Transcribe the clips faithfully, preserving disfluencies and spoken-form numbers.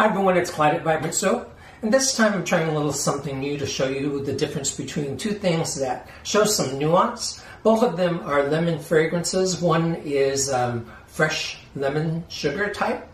Hi everyone, it's Clyde at Vibrant Soap, and this time I'm trying a little something new to show you the difference between two things that show some nuance. Both of them are lemon fragrances. One is um, fresh lemon sugar type,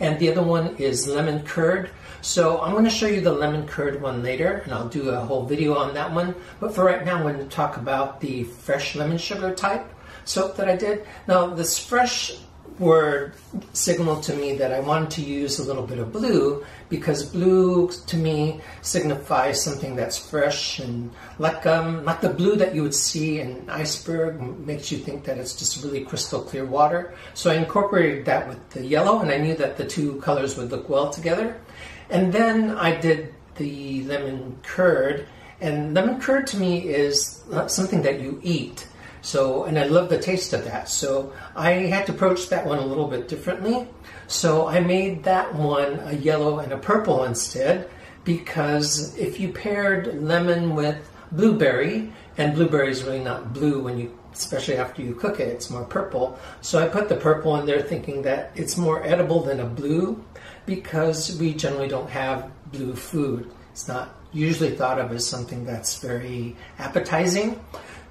and the other one is lemon curd. So I'm going to show you the lemon curd one later, and I'll do a whole video on that one. But for right now, I'm going to talk about the fresh lemon sugar type soap that I did. Now, this fresh word signaled to me that I wanted to use a little bit of blue, because blue to me signifies something that's fresh and like um like the blue that you would see in an iceberg makes you think that it's just really crystal clear water. So I incorporated that with the yellow, and I knew that the two colors would look well together. And then I did the lemon curd, and lemon curd to me is something that you eat. So, and I love the taste of that. So I had to approach that one a little bit differently. So I made that one a yellow and a purple instead, because if you paired lemon with blueberry, and blueberry is really not blue when you, especially after you cook it, it's more purple. So I put the purple in there thinking that it's more edible than a blue, because we generally don't have blue food. It's not usually thought of as something that's very appetizing.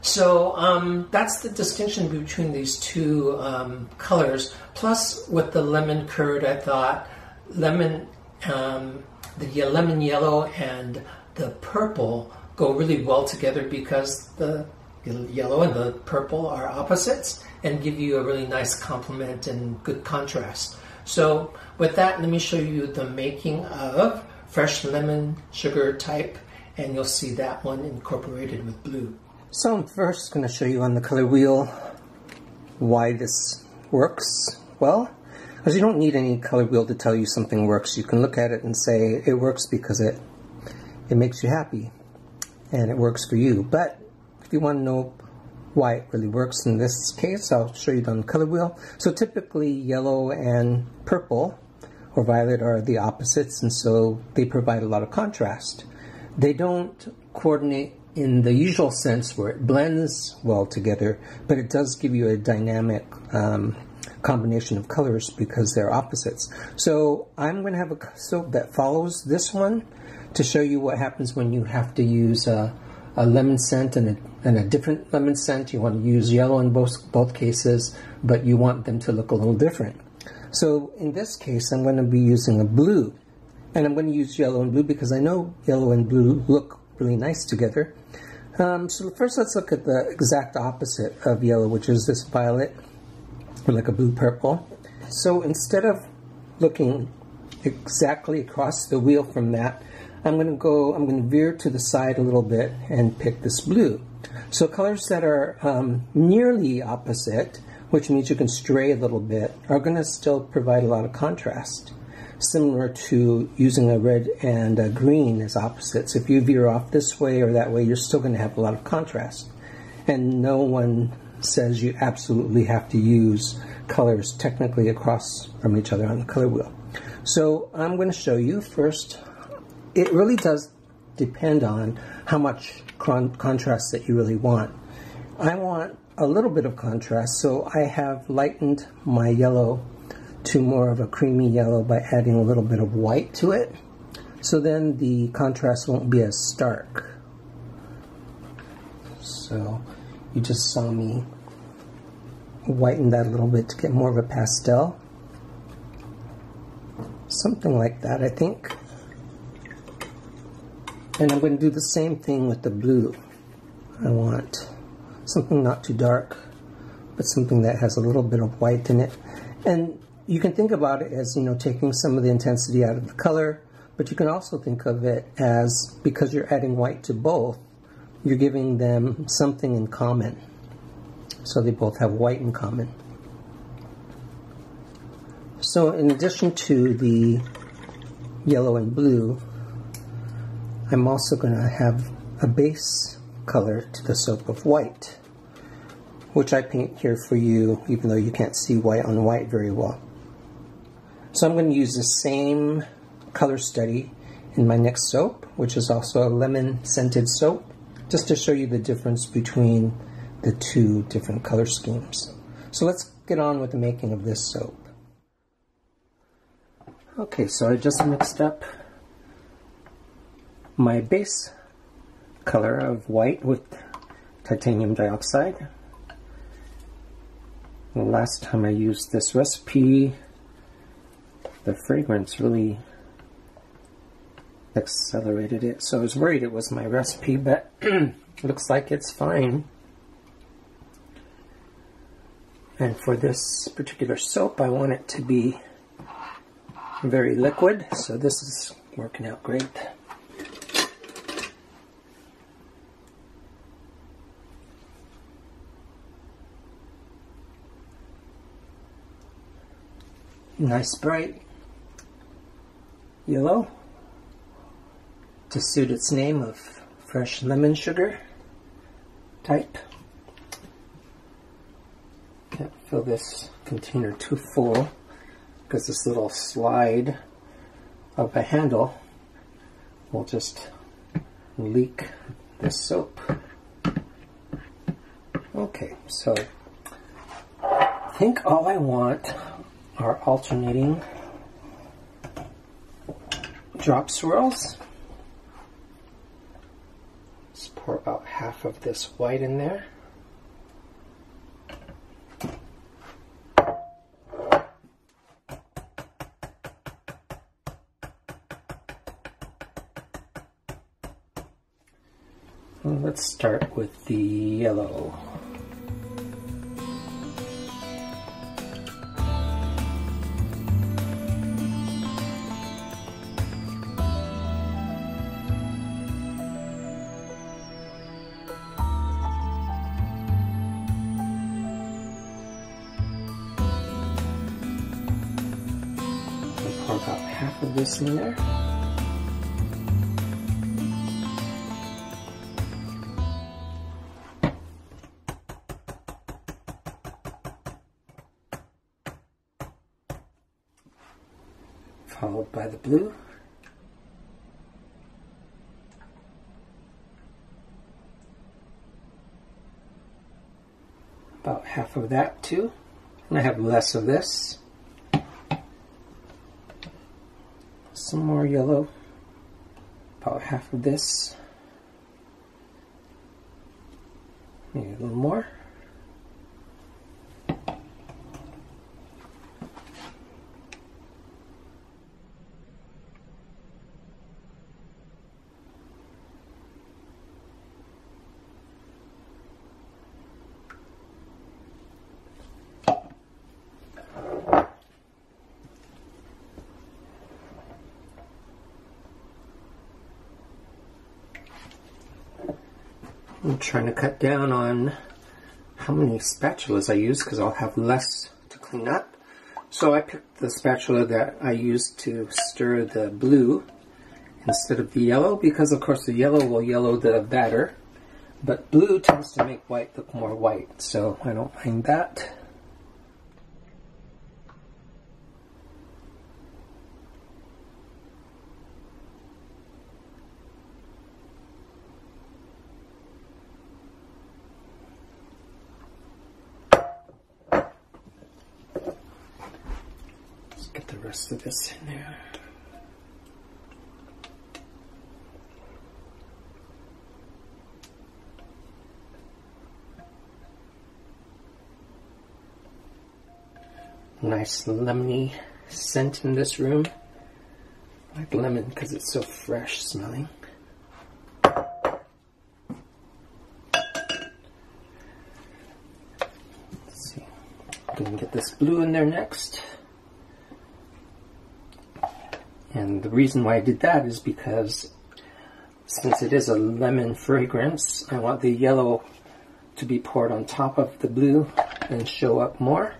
So um, that's the distinction between these two um, colors. Plus, with the lemon curd, I thought lemon, um, the lemon yellow and the purple go really well together, because the yellow and the purple are opposites and give you a really nice complement and good contrast. So with that, let me show you the making of fresh lemon sugar type, and you'll see that one incorporated with blue. So I'm first going to show you on the color wheel why this works well, because you don't need any color wheel to tell you something works. You can look at it and say it works because it it makes you happy and it works for you. But if you want to know why it really works in this case, I'll show you on the color wheel. So typically yellow and purple or violet are the opposites, and so they provide a lot of contrast. They don't coordinate in the usual sense where it blends well together, but it does give you a dynamic um, combination of colors because they're opposites. So I'm going to have a soap that follows this one to show you what happens when you have to use a, a lemon scent and a, and a different lemon scent. You want to use yellow in both, both cases, but you want them to look a little different. So in this case, I'm going to be using a blue, and I'm going to use yellow and blue because I know yellow and blue look really nice together. Um, so first let's look at the exact opposite of yellow, which is this violet, or like a blue-purple. So instead of looking exactly across the wheel from that, I'm going to go, I'm going to veer to the side a little bit and pick this blue. So colors that are um, nearly opposite, which means you can stray a little bit, are going to still provide a lot of contrast, similar to using a red and a green as opposites. If you veer off this way or that way, you're still going to have a lot of contrast. And no one says you absolutely have to use colors technically across from each other on the color wheel. So I'm going to show you first. It really does depend on how much con contrast that you really want. I want a little bit of contrast, so I have lightened my yellow to more of a creamy yellow by adding a little bit of white to it. So then the contrast won't be as stark. So you just saw me whiten that a little bit to get more of a pastel. Something like that, I think. And I'm going to do the same thing with the blue. I want something not too dark, but something that has a little bit of white in it. And you can think about it as, you know, taking some of the intensity out of the color, but you can also think of it as, because you're adding white to both, you're giving them something in common. So they both have white in common. So in addition to the yellow and blue, I'm also going to have a base color to the soap of white, which I paint here for you, even though you can't see white on white very well. So I'm going to use the same color study in my next soap, which is also a lemon scented soap, just to show you the difference between the two different color schemes. So let's get on with the making of this soap. Okay, so I just mixed up my base color of white with titanium dioxide. The last time I used this recipe, the fragrance really accelerated it, so I was worried it was my recipe, but looks like it's fine. And for this particular soap, I want it to be very liquid, so this is working out great. Nice bright yellow to suit its name of fresh lemon sugar type. Can't fill this container too full because this little slide of a handle will just leak this soap. Okay, so I think all I want are alternating drop swirls. Let's pour about half of this white in there. Well, let's start with the yellow. About half of this in there. Followed by the blue. About half of that too. And I have less of this. Some more yellow, about half of this, maybe a little more. I'm trying to cut down on how many spatulas I use because I'll have less to clean up. So I picked the spatula that I used to stir the blue instead of the yellow because, of course, the yellow will yellow the batter, but blue tends to make white look more white, so I don't mind that. Get the rest of this in there. Nice lemony scent in this room. I like lemon because it's so fresh smelling. Let's see. We can get this blue in there next. And the reason why I did that is because since it is a lemon fragrance, I want the yellow to be poured on top of the blue and show up more.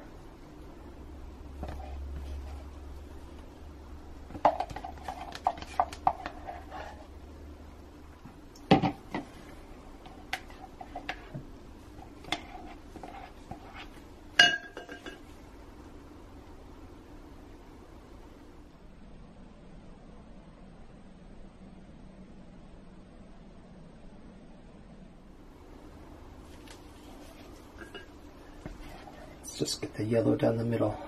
Just get the yellow down the middle.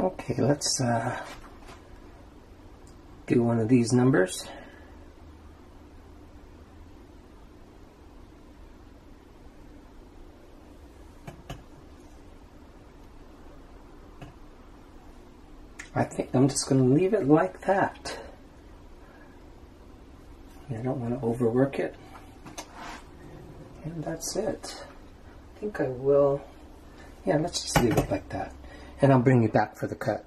Okay, let's uh, do one of these numbers. I think I'm just going to leave it like that. I don't want to overwork it. And that's it. I think I will. Yeah, let's just leave it like that. And I'll bring you back for the cut.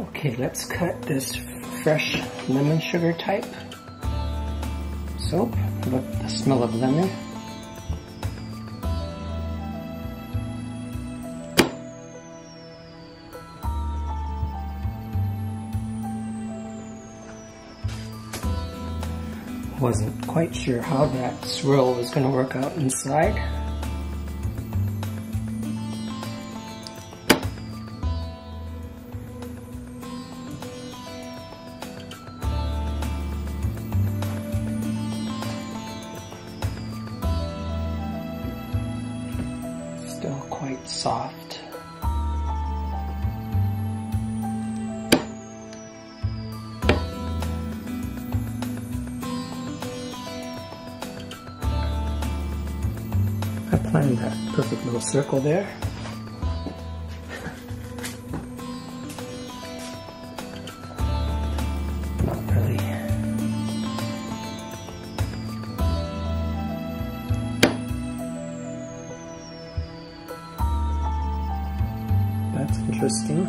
Okay, let's cut this fresh lemon sugar type soap. Look at the smell of lemon. Wasn't quite sure how that swirl was going to work out inside. Still quite soft. I planned that perfect little circle there. Not really. That's interesting.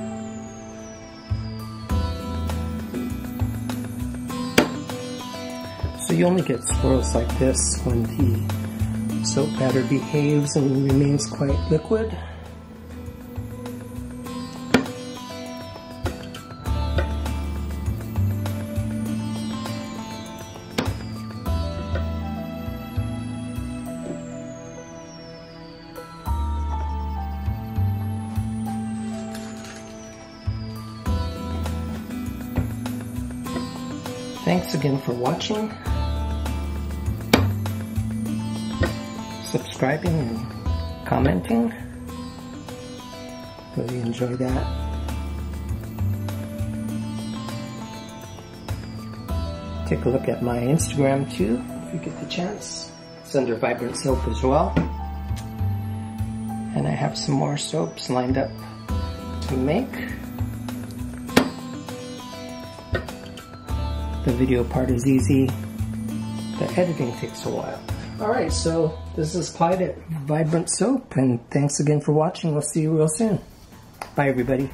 So you only get swirls like this when the soap batter behaves and remains quite liquid. Thanks again for watching, subscribing and commenting. Really enjoy that. Take a look at my Instagram too, if you get the chance. It's under Vibrant Soap as well. And I have some more soaps lined up to make. The video part is easy. The editing takes a while. Alright, so this is Clyde at Vibrant Soap, and thanks again for watching. We'll see you real soon. Bye, everybody.